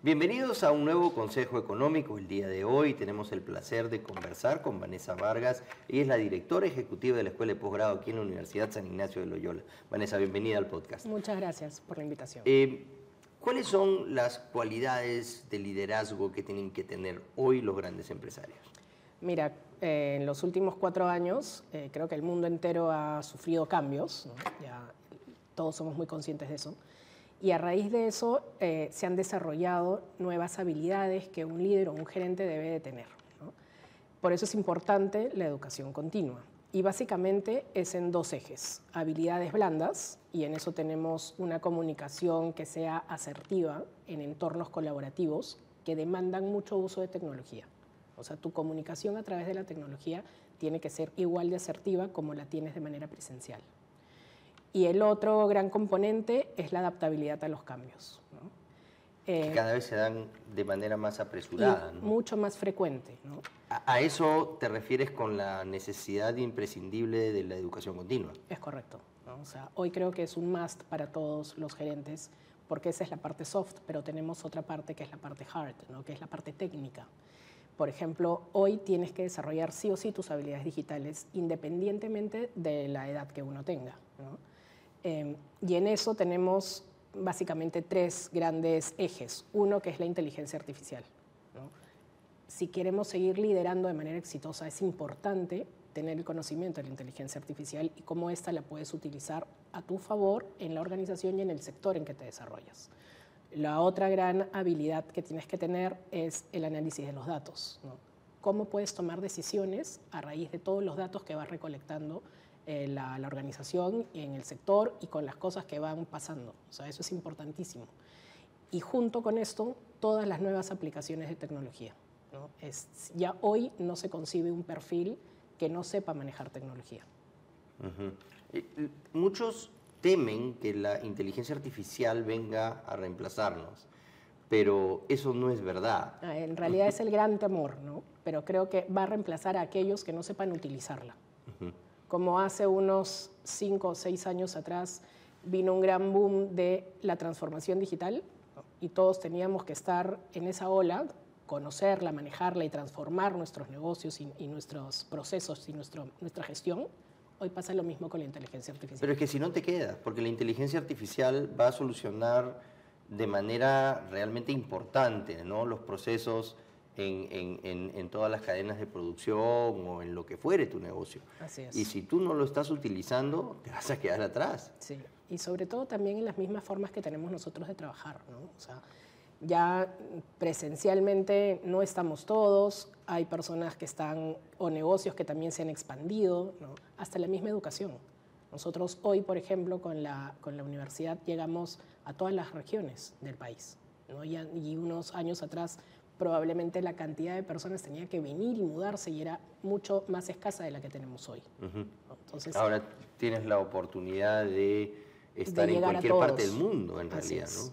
Bienvenidos a un nuevo Consejo Económico. El día de hoy tenemos el placer de conversar con Vanessa Vargas. Ella es la directora ejecutiva de la Escuela de Posgrado aquí en la Universidad San Ignacio de Loyola. Vanessa, bienvenida al podcast. Muchas gracias por la invitación. ¿Cuáles son las cualidades de liderazgo que tienen que tener hoy los grandes empresarios? Mira, en los últimos 4 años creo que el mundo entero ha sufrido cambios, ¿no? Ya todos somos muy conscientes de eso. Y a raíz de eso se han desarrollado nuevas habilidades que un líder o un gerente debe de tener, ¿no? Por eso es importante la educación continua. Y básicamente es en 2 ejes, habilidades blandas, y en eso tenemos una comunicación que sea asertiva en entornos colaborativos que demandan mucho uso de tecnología. O sea, tu comunicación a través de la tecnología tiene que ser igual de asertiva como la tienes de manera presencial. Y el otro gran componente es la adaptabilidad a los cambios, ¿no? Que cada vez se dan de manera más apresurada, ¿no? Mucho más frecuente, ¿no? ¿A eso te refieres con la necesidad imprescindible de la educación continua? Es correcto, ¿no? O sea, hoy creo que es un must para todos los gerentes, porque esa es la parte soft, pero tenemos otra parte que es la parte hard, ¿no? Que es la parte técnica. Por ejemplo, hoy tienes que desarrollar sí o sí tus habilidades digitales, independientemente de la edad que uno tenga, ¿no? Y en eso tenemos básicamente 3 grandes ejes. Uno que es la inteligencia artificial, ¿no? Si queremos seguir liderando de manera exitosa, es importante tener el conocimiento de la inteligencia artificial y cómo esta la puedes utilizar a tu favor en la organización y en el sector en que te desarrollas. La otra gran habilidad que tienes que tener es el análisis de los datos, ¿no? Cómo puedes tomar decisiones a raíz de todos los datos que vas recolectando la organización, en el sector y con las cosas que van pasando. O sea, eso es importantísimo. Y junto con esto, todas las nuevas aplicaciones de tecnología, ¿no? Ya hoy no se concibe un perfil que no sepa manejar tecnología. Uh-huh. Muchos temen que la inteligencia artificial venga a reemplazarnos, pero eso no es verdad. En realidad es el gran temor, ¿no? Pero creo que va a reemplazar a aquellos que no sepan utilizarla. Uh-huh. Como hace unos 5 o 6 años atrás vino un gran boom de la transformación digital y todos teníamos que estar en esa ola, conocerla, manejarla y transformar nuestros negocios y nuestros procesos y nuestra gestión. Hoy pasa lo mismo con la inteligencia artificial. Pero es que si no te quedas, porque la inteligencia artificial va a solucionar de manera realmente importante, ¿no?, los procesos en todas las cadenas de producción o en lo que fuere tu negocio. Así es. Y si tú no lo estás utilizando, te vas a quedar atrás. Sí, y sobre todo también en las mismas formas que tenemos nosotros de trabajar, ¿no? O sea, ya presencialmente no estamos todos, hay personas que están, o negocios que también se han expandido, ¿no? Hasta la misma educación. Nosotros hoy, por ejemplo, con la universidad llegamos a todas las regiones del país, ¿no? Y unos años atrás probablemente la cantidad de personas tenía que venir y mudarse y era mucho más escasa de la que tenemos hoy. Uh-huh. Entonces, ahora tienes la oportunidad de estar en cualquier parte del mundo, en realidad, ¿no?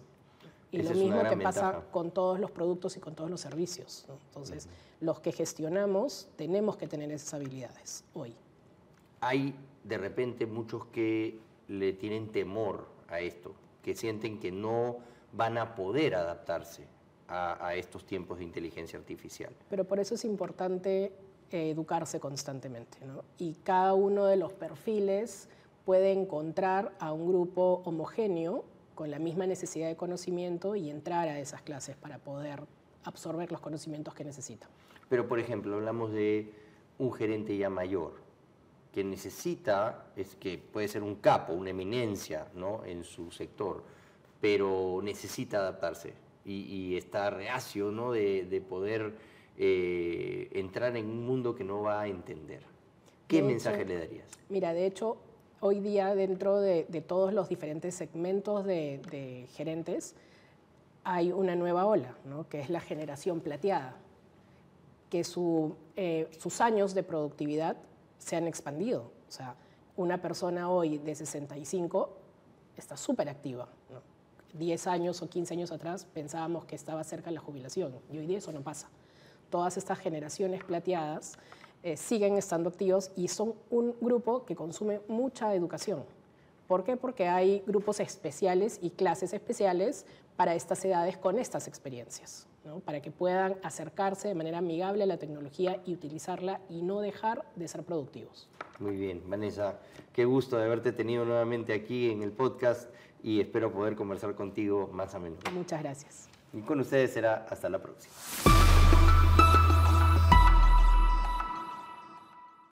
Y lo mismo que pasa con todos los productos y con todos los servicios, ¿no? Entonces, uh-huh, los que gestionamos tenemos que tener esas habilidades hoy. Hay de repente muchos que le tienen temor a esto, que sienten que no van a poder adaptarse a estos tiempos de inteligencia artificial. Pero por eso es importante educarse constantemente, ¿no? Y cada uno de los perfiles puede encontrar a un grupo homogéneo con la misma necesidad de conocimiento y entrar a esas clases para poder absorber los conocimientos que necesita. Pero, por ejemplo, hablamos de un gerente ya mayor que necesita, es que puede ser un capo, una eminencia, ¿no?, en su sector, pero necesita adaptarse. Y está reacio, ¿no?, de poder entrar en un mundo que no va a entender. ¿Qué mensaje le darías? Mira, de hecho, hoy día dentro de todos los diferentes segmentos de gerentes hay una nueva ola, ¿no?, que es la generación plateada, que sus años de productividad se han expandido. O sea, una persona hoy de 65 está súper activa, ¿no? 10 años o 15 años atrás pensábamos que estaba cerca de la jubilación y hoy día eso no pasa. Todas estas generaciones plateadas siguen estando activos y son un grupo que consume mucha educación, ¿Por qué? Porque hay grupos especiales y clases especiales para estas edades con estas experiencias, ¿no? Para que puedan acercarse de manera amigable a la tecnología y utilizarla y no dejar de ser productivos. Muy bien, Vanessa, qué gusto de haberte tenido nuevamente aquí en el podcast y espero poder conversar contigo más a menudo. Muchas gracias. Y con ustedes será hasta la próxima.